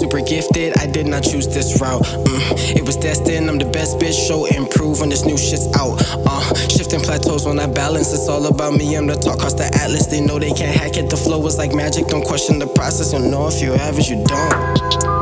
Super gifted, I did not choose this route. It was destined, I'm the best bitch. Show improve when this new shit's out. Shifting plateaus when I balance. It's all about me, I'm the talk, cross the atlas. They know they can't hack it, the flow is like magic. Don't question the process, you'll know if you have it, you don't.